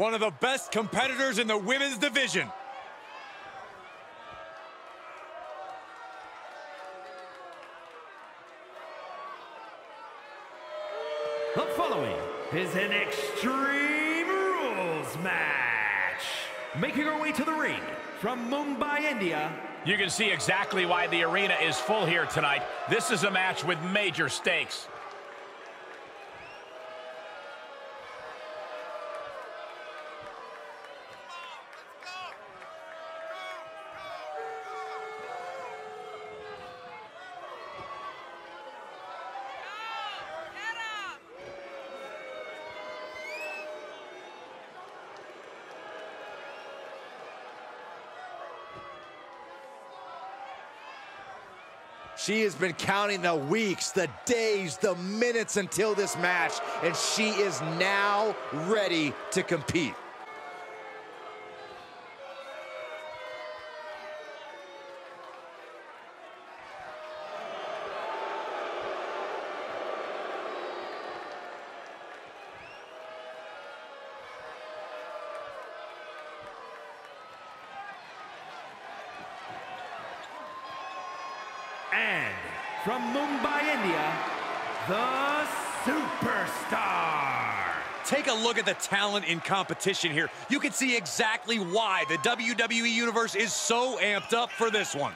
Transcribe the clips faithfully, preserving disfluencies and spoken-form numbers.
one of the best competitors in the women's division. The following is an Extreme Rules match. Making her way to the ring from Mumbai, India. You can see exactly why the arena is full here tonight. This is a match with major stakes. She has been counting the weeks, the days, the minutes until this match, and she is now ready to compete. And from Mumbai, India, the Superstar. Take a look at the talent in competition here. You can see exactly why the W W E Universe is so amped up for this one.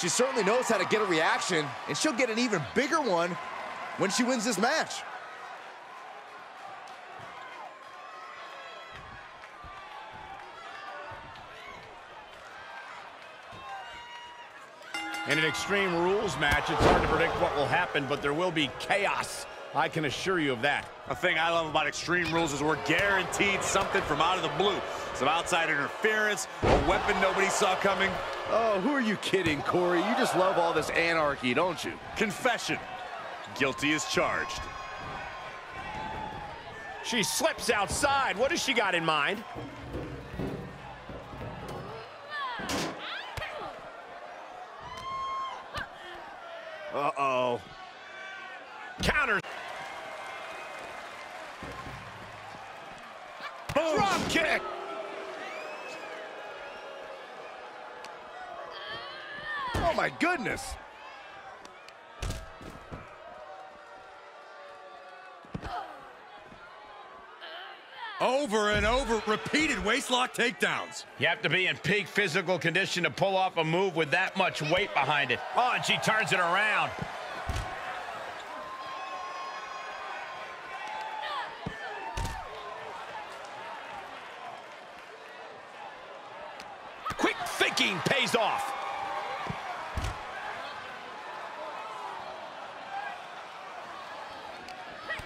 She certainly knows how to get a reaction, and she'll get an even bigger one when she wins this match. In an Extreme Rules match, it's hard to predict what will happen, but there will be chaos. I can assure you of that. The thing I love about Extreme Rules is we're guaranteed something from out of the blue. Some outside interference, a weapon nobody saw coming. Oh, who are you kidding, Corey? You just love all this anarchy, don't you? Confession. Guilty as charged. She slips outside. What has she got in mind? Uh-oh. Counter. Boom. Drop kick. Oh, my goodness. Over and over, repeated waist lock takedowns. You have to be in peak physical condition to pull off a move with that much weight behind it. Oh, and she turns it around. Quick thinking pays off.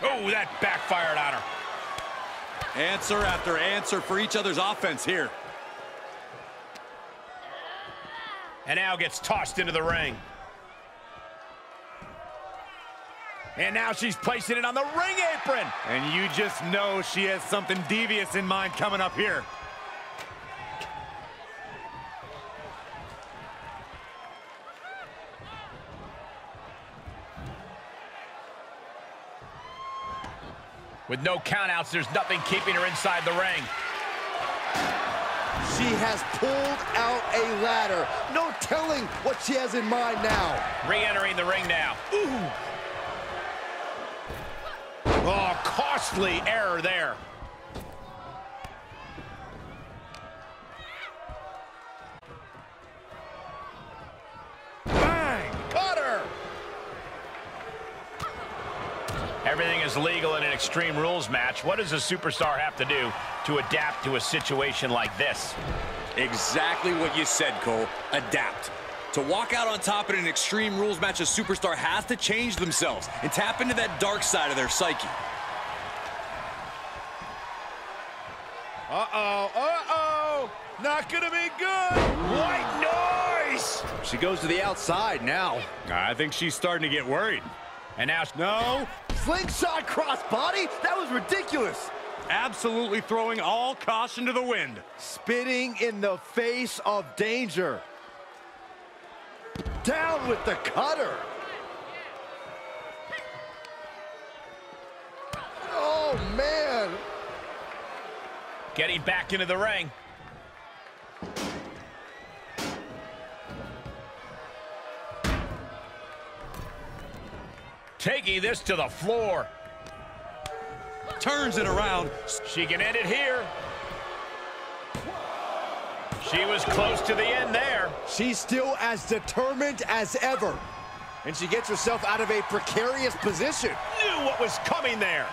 Oh, that backfired on her. Answer after answer for each other's offense here. And now gets tossed into the ring. And now she's placing it on the ring apron. And you just know she has something devious in mind coming up here. With no countouts, there's nothing keeping her inside the ring. She has pulled out a ladder. No telling what she has in mind now. Re-entering the ring now. Ooh. Oh, costly error there. Everything is legal in an Extreme Rules match. What does a superstar have to do to adapt to a situation like this? Exactly what you said, Cole. Adapt. To walk out on top in an Extreme Rules match, a superstar has to change themselves and tap into that dark side of their psyche. Uh-oh, uh-oh. Not gonna be good. White noise! She goes to the outside now. I think she's starting to get worried. And now, no. Slingshot crossbody? That was ridiculous. absolutely throwing all caution to the wind. Spitting in the face of danger. Down with the cutter. Oh, man. Getting back into the ring. Taking this to the floor. Turns it around. She can end it here. She was close to the end there. She's still as determined as ever. And she gets herself out of a precarious position. Knew what was coming there.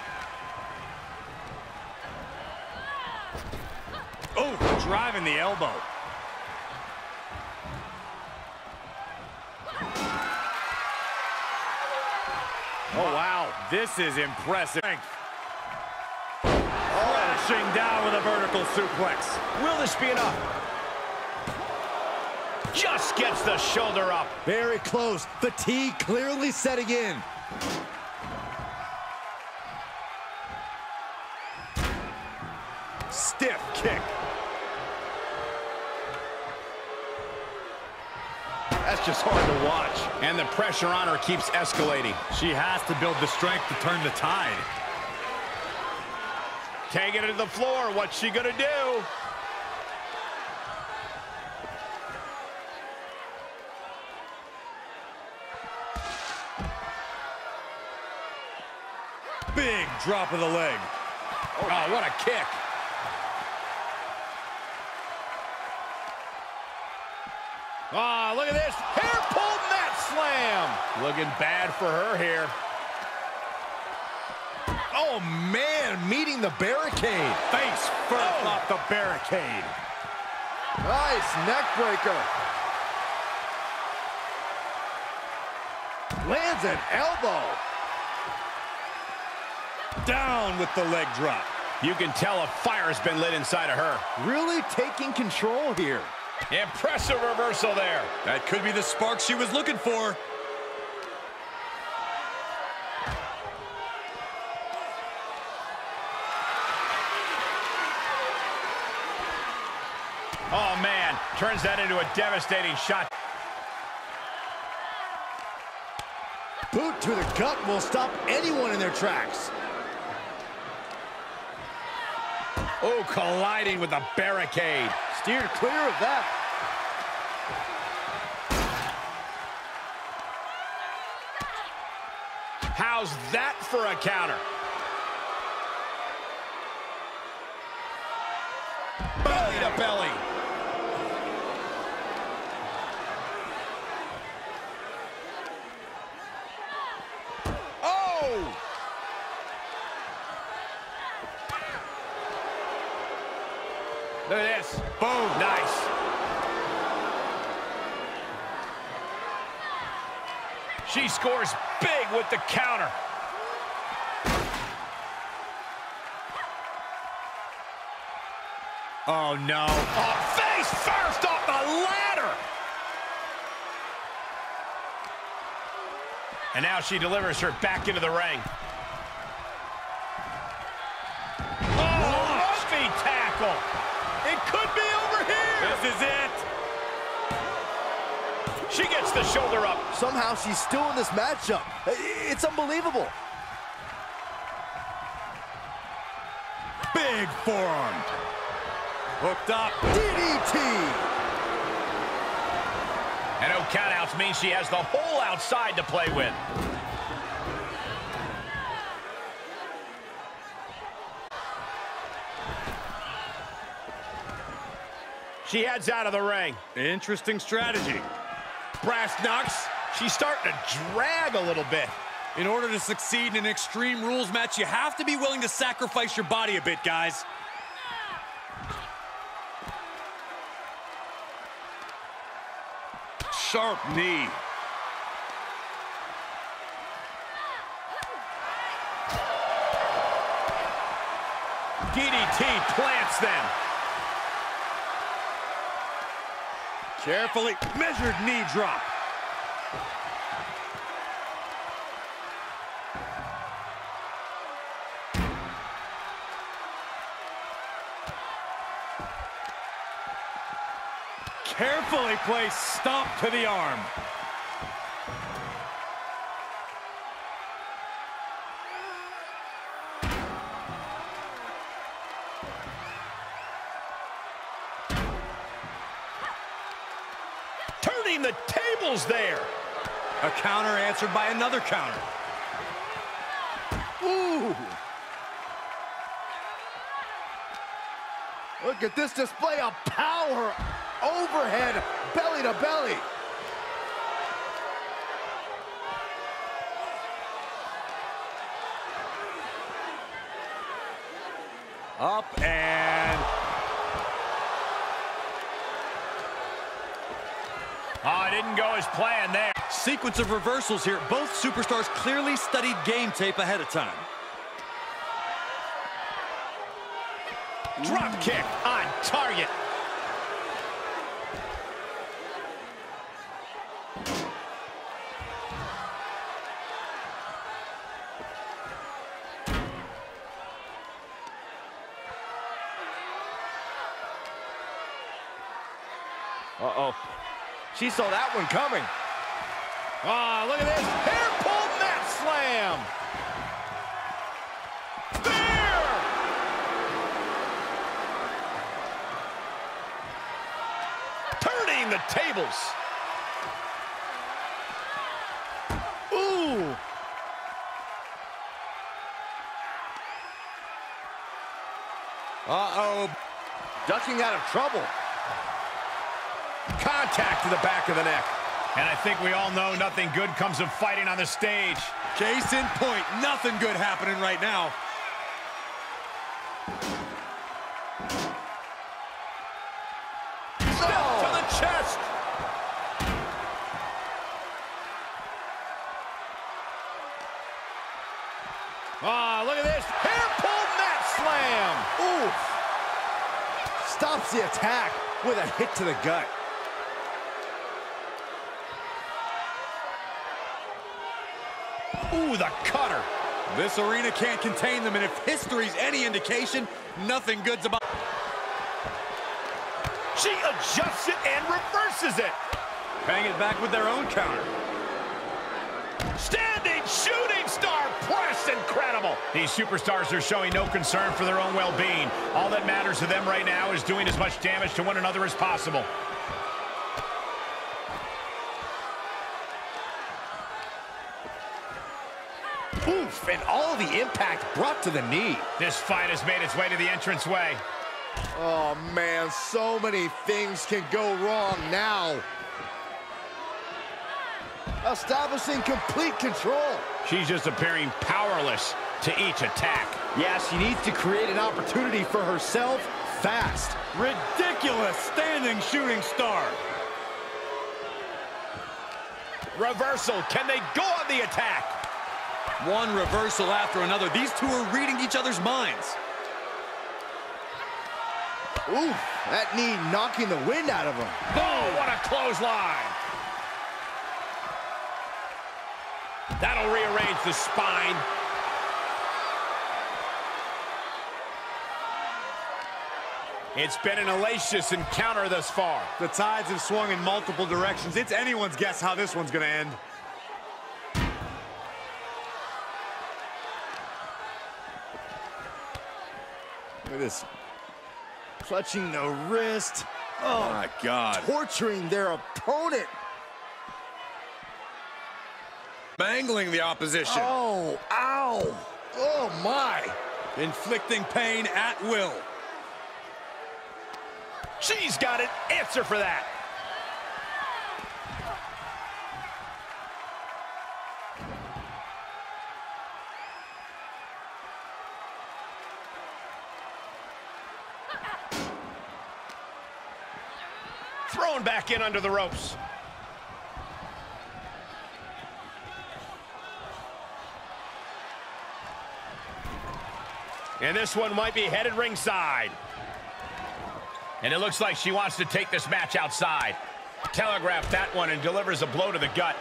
Oh, driving the elbow. Oh, wow. This is impressive. Crashing down with a vertical suplex. Will this be enough? Just gets the shoulder up. Very close. Fatigue clearly setting in. Stiff kick. That's just hard to watch. And the pressure on her keeps escalating. She has to build the strength to turn the tide. Taking it to the floor. What's she gonna do? Big drop of the leg. Oh, wow, what a kick. Ah, oh, look at this. Hair pulled and that slam. Looking bad for her here. Oh, man, meeting the barricade. Face first oh. off the barricade. Nice neck breaker. Lands an elbow. Down with the leg drop. You can tell a fire's been lit inside of her. Really taking control here. Impressive reversal there. That could be the spark she was looking for. Oh, man. Turns that into a devastating shot. Boot to the gut will stop anyone in their tracks. Oh, colliding with the barricade. Steered clear of that. How's that for a counter? Belly to belly. Oh! Look at this. Boom. Nice. She scores big with the counter. Oh, no. Oh, face first off the ladder. And now she delivers her back into the ring. Oh, heavy tackle. It could be over here. This is it. She gets the shoulder up. Somehow she's still in this matchup. It's unbelievable. Big forearm. Hooked up. D D T. And no countouts means she has the whole outside to play with. She heads out of the ring. Interesting strategy. Brass knucks. She's starting to drag a little bit. In order to succeed in an Extreme Rules match, you have to be willing to sacrifice your body a bit, guys. Sharp knee. D D T plants them. Carefully measured knee drop. Carefully placed stomp to the arm. Turning the tables there. A counter answered by another counter. Ooh. Look at this display of power. Overhead, belly to belly. Up and... Oh, it didn't go as planned there. Sequence of reversals here. Both superstars clearly studied game tape ahead of time. Drop kick on target. Uh-oh. She saw that one coming. Ah, oh, look at this. Hair pulled mat slam. There! Turning the tables. Ooh. Uh-oh. Ducking out of trouble. Contact to the back of the neck. And I think we all know nothing good comes of fighting on the stage. Case in point, nothing good happening right now. Step oh. to the chest. Ah, oh, look at this. Hair pull mat slam. Ooh. Stops the attack with a hit to the gut. Ooh, the cutter. This arena can't contain them, and if history's any indication, nothing good's about. She adjusts it and reverses it. Paying it back with their own counter. Standing shooting star press, incredible. These superstars are showing no concern for their own well-being. All that matters to them right now is doing as much damage to one another as possible. Oof, and all the impact brought to the knee. This fight has made its way to the entranceway. Oh, man, so many things can go wrong now. Establishing complete control. She's just appearing powerless to each attack. Yeah, she needs to create an opportunity for herself fast. Ridiculous standing shooting star. Reversal. Can they go on the attack? One reversal after another. These two are reading each other's minds. Ooh, that knee knocking the wind out of him. Oh, what a clothesline. That'll rearrange the spine. It's been an hellacious encounter thus far. The tides have swung in multiple directions. It's anyone's guess how this one's going to end. Look at this. Clutching the wrist. Oh, my God. Torturing their opponent. Mangling the opposition. Oh, ow. Oh, my. Inflicting pain at will. She's got an answer for that. Thrown back in under the ropes. And this one might be headed ringside. And it looks like she wants to take this match outside. Telegraphed that one and delivers a blow to the gut.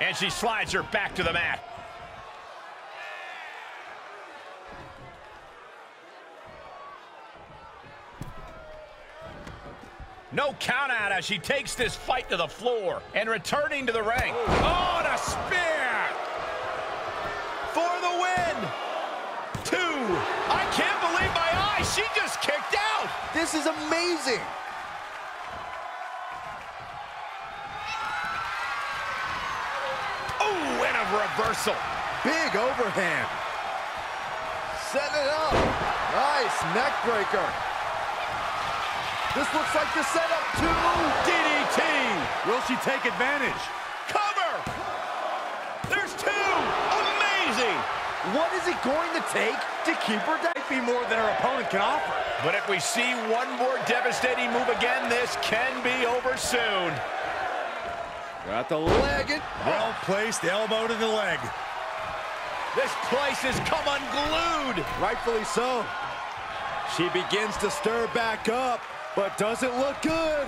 And she slides her back to the mat. No count out as she takes this fight to the floor and returning to the ring. Oh, and a spear! For the win! Two! I can't believe my eyes! She just kicked out! This is amazing! Oh, and a reversal. Big overhand. Set it up. Nice neck breaker. This looks like the setup to D D T. Will she take advantage? Cover. There's two. Amazing. What is it going to take to keep her down? Might be more than her opponent can offer. But if we see one more devastating move again, this can be over soon. Got the leg. Well-placed elbow to the leg. This place has come unglued. Rightfully so. She begins to stir back up, but doesn't look good.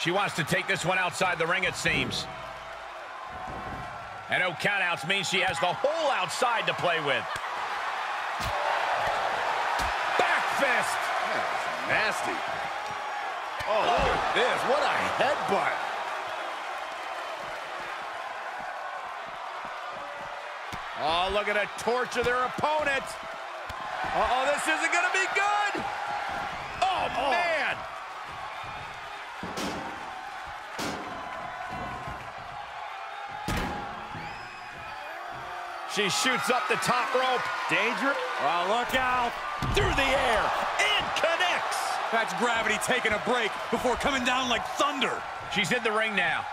She wants to take this one outside the ring, it seems. And no countouts means she has the whole outside to play with. Back fist. That is nasty. Oh, look at this. What a headbutt. Oh, look at her torture their opponent. Uh-oh, this isn't going to be good. Oh, oh, man. She shoots up the top rope. Danger. Oh, look out. Through the air. It connects. That's gravity taking a break before coming down like thunder. She's in the ring now.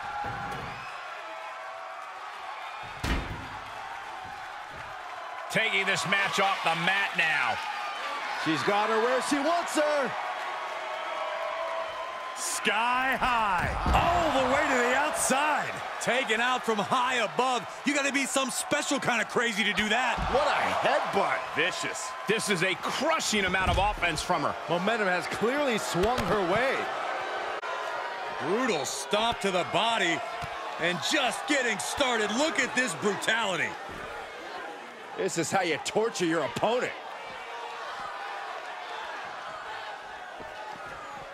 Taking this match off the mat now. She's got her where she wants her. Sky high. All the way to the outside. Taken out from high above. You gotta be some special kind of crazy to do that. What a headbutt. Vicious. This is a crushing amount of offense from her. Momentum has clearly swung her way. Brutal stomp to the body. And just getting started. Look at this brutality. This is how you torture your opponent.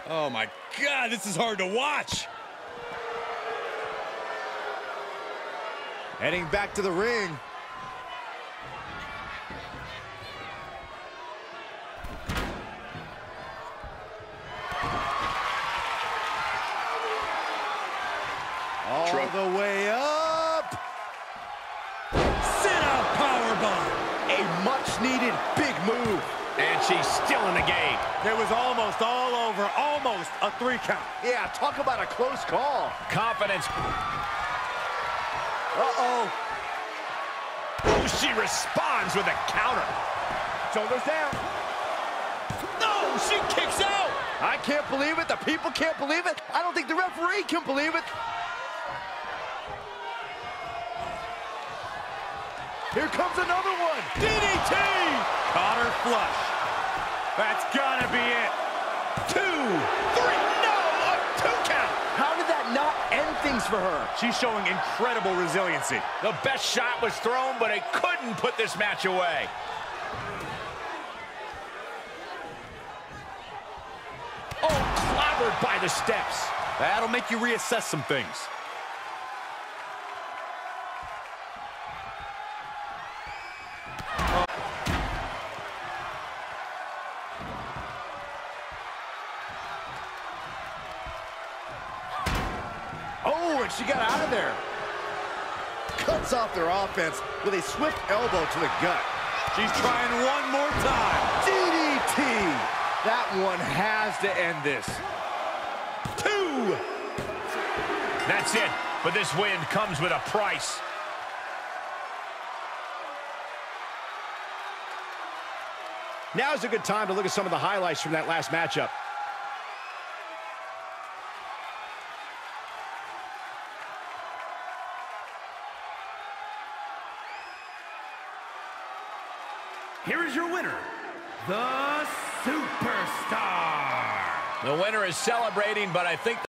Oh my God, this is hard to watch. Heading back to the ring. All Trump. the way up. Sit out powerbomb. A much needed big move. And she's still in the game. There was almost all over, almost a three count. Yeah, talk about a close call. Confidence. Uh-oh. Oh, she responds with a counter. Shoulders down. No, she kicks out. I can't believe it. The people can't believe it. I don't think the referee can believe it. Here comes another one. D D T. Caught her flush. That's gotta be it. Two, three. Not end things for her. She's showing incredible resiliency. The best shot was thrown, but it couldn't put this match away. Oh, clobbered by the steps. That'll make you reassess some things. She got out of there. Cuts off their offense with a swift elbow to the gut. She's trying one more time. D D T. That one has to end this. Two. That's it. But this win comes with a price. Now's a good time to look at some of the highlights from that last matchup. Here is your winner, the Superstar. The winner is celebrating, but I think